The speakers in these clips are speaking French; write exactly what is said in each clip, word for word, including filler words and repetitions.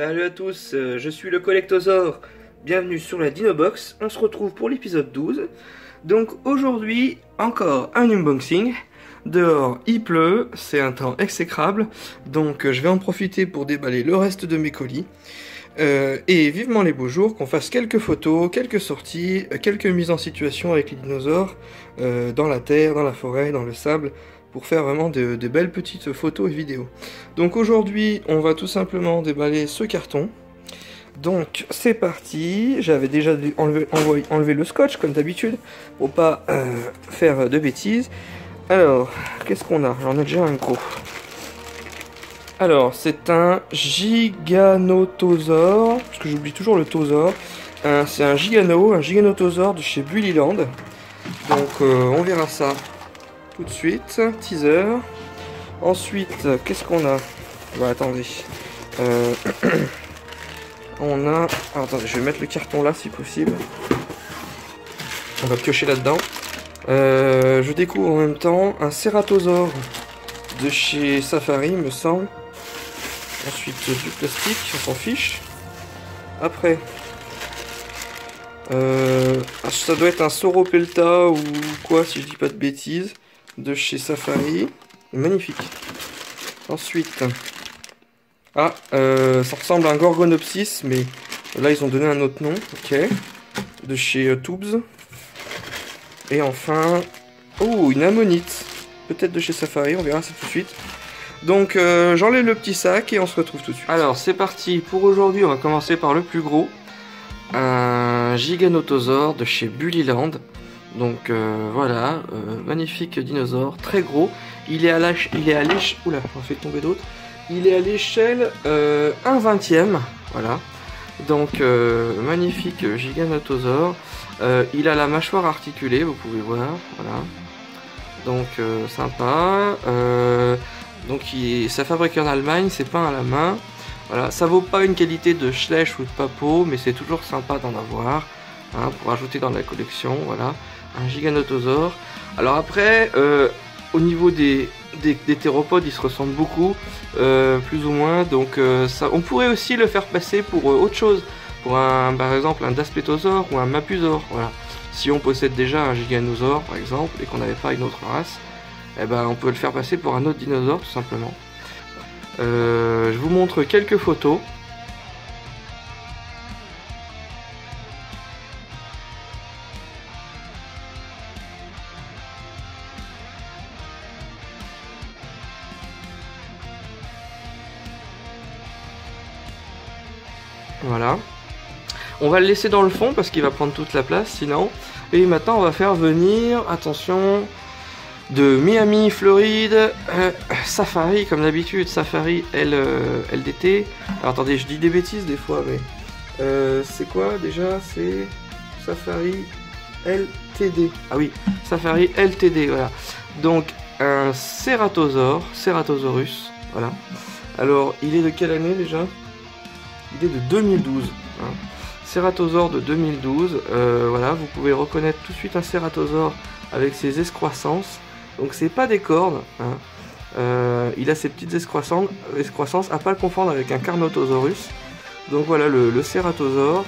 Salut à tous, je suis le Collectosaure, bienvenue sur la Dinobox, on se retrouve pour l'épisode douze. Donc aujourd'hui, encore un unboxing, dehors il pleut, c'est un temps exécrable, donc je vais en profiter pour déballer le reste de mes colis. Euh, et vivement les beaux jours, qu'on fasse quelques photos, quelques sorties, quelques mises en situation avec les dinosaures, euh, dans la terre, dans la forêt, dans le sable, pour faire vraiment de, de belles petites photos et vidéos. Donc aujourd'hui, on va tout simplement déballer ce carton. Donc c'est parti, j'avais déjà enlevé, enlevé, enlevé le scotch comme d'habitude, pour pas euh, faire de bêtises. Alors, qu'est-ce qu'on a? J'en ai déjà un gros. Alors, c'est un Giganotosaure, parce que j'oublie toujours le tosaure. C'est un Gigano, un Giganotosaure de chez Bullyland. Donc euh, on verra ça tout de suite, teaser. Ensuite, qu'est-ce qu'on a? Bah attendez, euh, on a... Ah, attendez, je vais mettre le carton là si possible. On va piocher là-dedans. Euh, je découvre en même temps un Cératosaure de chez Safari, me semble. Ensuite, du plastique, on s'en fiche. Après, euh, ça doit être un Sauropelta ou quoi, si je dis pas de bêtises, de chez Safari, magnifique. Ensuite, ah, euh, ça ressemble à un Gorgonopsis, mais là ils ont donné un autre nom, ok, de chez euh, Toobs. Et enfin, oh, une Ammonite, peut-être de chez Safari, on verra ça tout de suite. Donc euh, j'enlève le petit sac et on se retrouve tout de suite. Alors c'est parti pour aujourd'hui, on va commencer par le plus gros, un Giganotosaure de chez Bullyland. Donc euh, voilà, euh, magnifique dinosaure, très gros. Il est à la, il est à l'échelle, oula, on fait tomber d'autres. Il est à l'échelle euh, un vingtième, voilà. Donc euh, magnifique Giganotosaure. Euh, il a la mâchoire articulée, vous pouvez voir, voilà. Donc euh, sympa. Euh, donc il, ça fabrique en Allemagne, c'est peint à la main. Voilà, ça vaut pas une qualité de schleich ou de papo, mais c'est toujours sympa d'en avoir. Hein, pour ajouter dans la collection, voilà, un Giganotosaure. Alors après, euh, au niveau des, des, des théropodes, ils se ressemblent beaucoup, euh, plus ou moins, donc euh, ça, on pourrait aussi le faire passer pour euh, autre chose, pour un, par exemple un Daspétosaure ou un Mapusor, voilà. Si on possède déjà un Giganotosaure, par exemple, et qu'on n'avait pas une autre race, eh ben, on peut le faire passer pour un autre dinosaure, tout simplement. Euh, je vous montre quelques photos. Voilà, on va le laisser dans le fond parce qu'il va prendre toute la place sinon. Et maintenant on va faire venir, attention, de Miami, Floride, euh, Safari comme d'habitude, Safari L, euh, L T D. Alors attendez, je dis des bêtises des fois, mais euh, c'est quoi déjà? C'est Safari L T D. Ah oui, Safari L T D, voilà. Donc un Cératosaure, Cératosaurus, voilà. Alors il est de quelle année déjà? Il est de deux mille douze, hein. Cératosaure de deux mille douze, euh, voilà, vous pouvez reconnaître tout de suite un Cératosaure avec ses escroissances, donc c'est pas des cornes, hein. euh, il a ses petites escroissances, escroissances, à pas le confondre avec un Carnotosaurus. Donc voilà le, le Cératosaure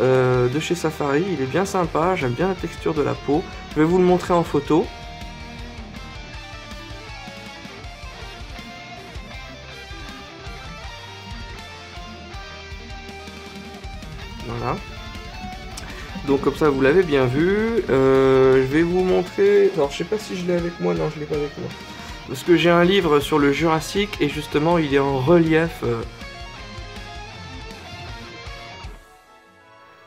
euh, de chez Safari, il est bien sympa, j'aime bien la texture de la peau, je vais vous le montrer en photo. Voilà. Donc comme ça vous l'avez bien vu, euh, je vais vous montrer, alors je sais pas si je l'ai avec moi, non je l'ai pas avec moi, parce que j'ai un livre sur le Jurassique et justement il est en relief euh,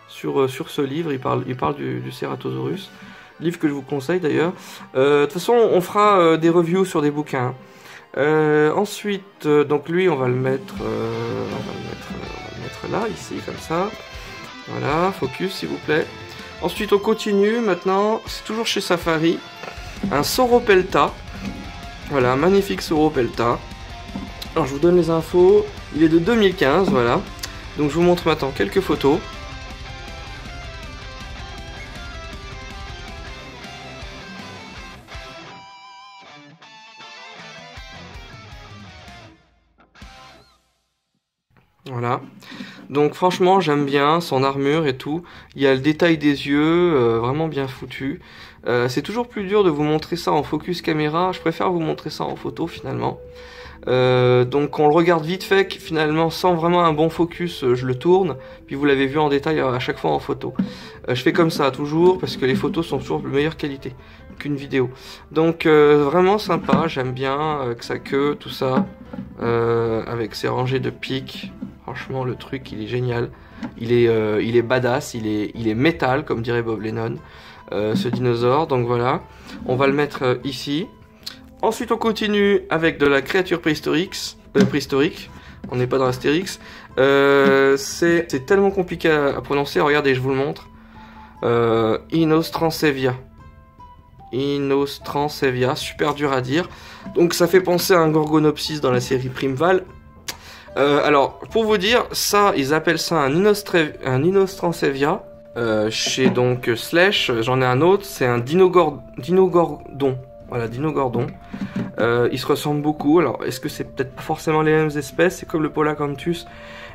sur, euh, sur ce livre, il parle, il parle du, du Ceratosaurus, livre que je vous conseille d'ailleurs. Euh, de toute façon on fera euh, des reviews sur des bouquins. Euh, ensuite, euh, donc lui on va le mettre, euh, on va le mettre, euh, on va le mettre là, ici comme ça. Voilà, focus s'il vous plaît. Ensuite on continue, maintenant c'est toujours chez Safari, un Sauropelta. Voilà, un magnifique Sauropelta. Alors je vous donne les infos, il est de deux mille quinze, voilà. Donc je vous montre maintenant quelques photos. Voilà. Donc franchement j'aime bien son armure et tout. Il y a le détail des yeux, euh, vraiment bien foutu. Euh, c'est toujours plus dur de vous montrer ça en focus caméra. Je préfère vous montrer ça en photo finalement. Euh, donc on le regarde vite fait, finalement sans vraiment un bon focus, euh, je le tourne, puis vous l'avez vu en détail à chaque fois en photo. Euh, je fais comme ça toujours, parce que les photos sont toujours de meilleure qualité qu'une vidéo. Donc euh, vraiment sympa, j'aime bien euh, que sa queue, tout ça, euh, avec ses rangées de pics. Franchement le truc il est génial, il est, euh, il est badass, il est, il est métal comme dirait Bob Lennon, euh, ce dinosaure. Donc voilà, on va le mettre euh, ici. Ensuite on continue avec de la créature préhistorique, euh, préhistorique. On n'est pas dans l'Astérix, euh, c'est tellement compliqué à, à prononcer, regardez je vous le montre, euh, Inostrancevia, Inostrancevia, super dur à dire, donc ça fait penser à un Gorgonopsis dans la série Primeval. Euh, alors pour vous dire, ça ils appellent ça un, un Inostrancevia. Euh, chez donc Schleich, j'en ai un autre, c'est un Dinogor Dinogordon. Voilà, Dinogorgon. Euh, ils se ressemblent beaucoup. Alors, est-ce que c'est peut-être pas forcément les mêmes espèces? C'est comme le Polacanthus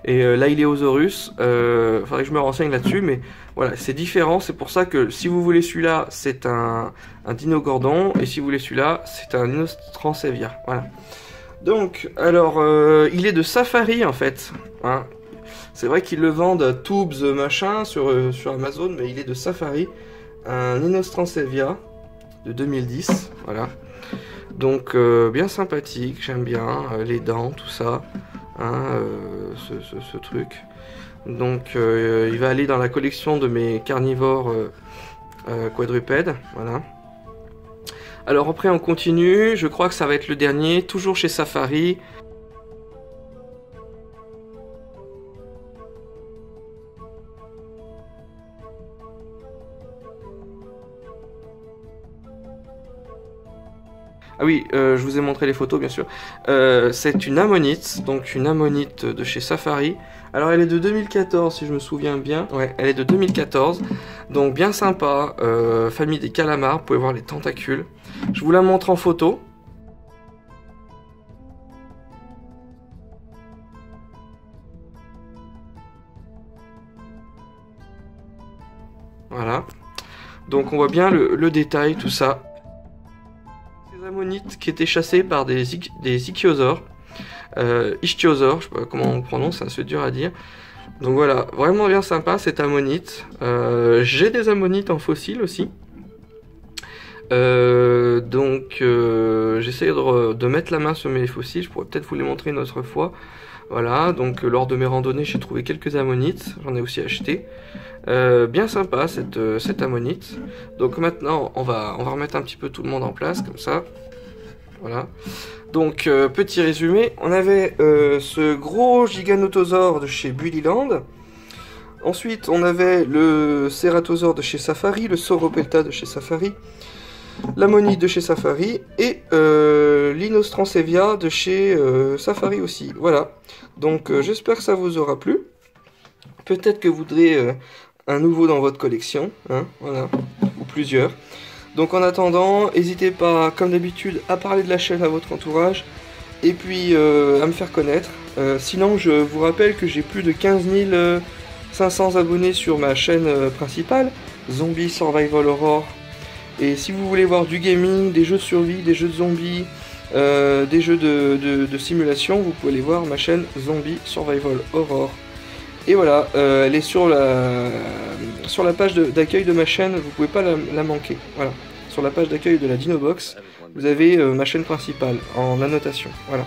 et euh, l'Ailéosaurus. Euh, faudrait que je me renseigne là-dessus, mais voilà, c'est différent. C'est pour ça que si vous voulez celui-là, c'est un, un Dinogorgon, et si vous voulez celui-là, c'est un Inostrancevia. Voilà. Donc, alors, euh, il est de Safari en fait. Hein. C'est vrai qu'ils le vendent à Toobs machin sur, euh, sur Amazon, mais il est de Safari, un Inostrancevia. De deux mille dix, voilà. Donc euh, bien sympathique, j'aime bien euh, les dents, tout ça, hein, euh, ce, ce, ce truc. Donc euh, il va aller dans la collection de mes carnivores euh, euh, quadrupèdes, voilà. Alors après on continue, je crois que ça va être le dernier, toujours chez Safari. Ah oui, euh, je vous ai montré les photos, bien sûr. Euh, c'est une ammonite, donc une ammonite de chez Safari. Alors, elle est de deux mille quatorze, si je me souviens bien. Ouais, elle est de deux mille quatorze. Donc, bien sympa. Euh, famille des calamars, vous pouvez voir les tentacules. Je vous la montre en photo. Voilà. Donc, on voit bien le, le détail, tout ça. Ammonite qui était chassé par des, des ichthyosaures, euh, Ichthyosaure, je sais pas comment on prononce, c'est dur à dire. Donc voilà, vraiment bien sympa cette ammonite. Euh, J'ai des ammonites en fossiles aussi. Euh, donc euh, j'essaie de, de mettre la main sur mes fossiles, je pourrais peut-être vous les montrer une autre fois. Voilà, donc euh, lors de mes randonnées j'ai trouvé quelques ammonites, j'en ai aussi acheté. Euh, bien sympa cette, euh, cette ammonite. Donc maintenant on va, on va remettre un petit peu tout le monde en place comme ça. Voilà. Donc euh, petit résumé, on avait euh, ce gros Giganotosaure de chez Bullyland. Ensuite on avait le Cératosaure de chez Safari, le Sauropelta de chez Safari, l'ammonite de chez Safari et euh, l'Inostrancevia de chez euh, Safari aussi. Voilà. Donc euh, j'espère que ça vous aura plu. Peut-être que vous voudrez euh, un nouveau dans votre collection, hein, voilà, ou plusieurs. Donc en attendant, n'hésitez pas, comme d'habitude, à parler de la chaîne à votre entourage et puis euh, à me faire connaître. Euh, sinon, je vous rappelle que j'ai plus de quinze mille cinq cents abonnés sur ma chaîne euh, principale, Zombie Survival Aurore. Et si vous voulez voir du gaming, des jeux de survie, des jeux de zombies, euh, des jeux de, de, de simulation, vous pouvez aller voir ma chaîne Zombie Survival Aurore. Et voilà, euh, elle est sur la, sur la page d'accueil de, de ma chaîne, vous pouvez pas la, la manquer. Voilà, sur la page d'accueil de la Dinobox, vous avez euh, ma chaîne principale en annotation. Voilà.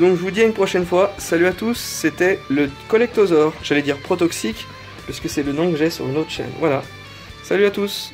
Donc je vous dis à une prochaine fois, salut à tous, c'était le Collectosaure, j'allais dire Protoxique, parce que c'est le nom que j'ai sur une autre chaîne. Voilà, salut à tous.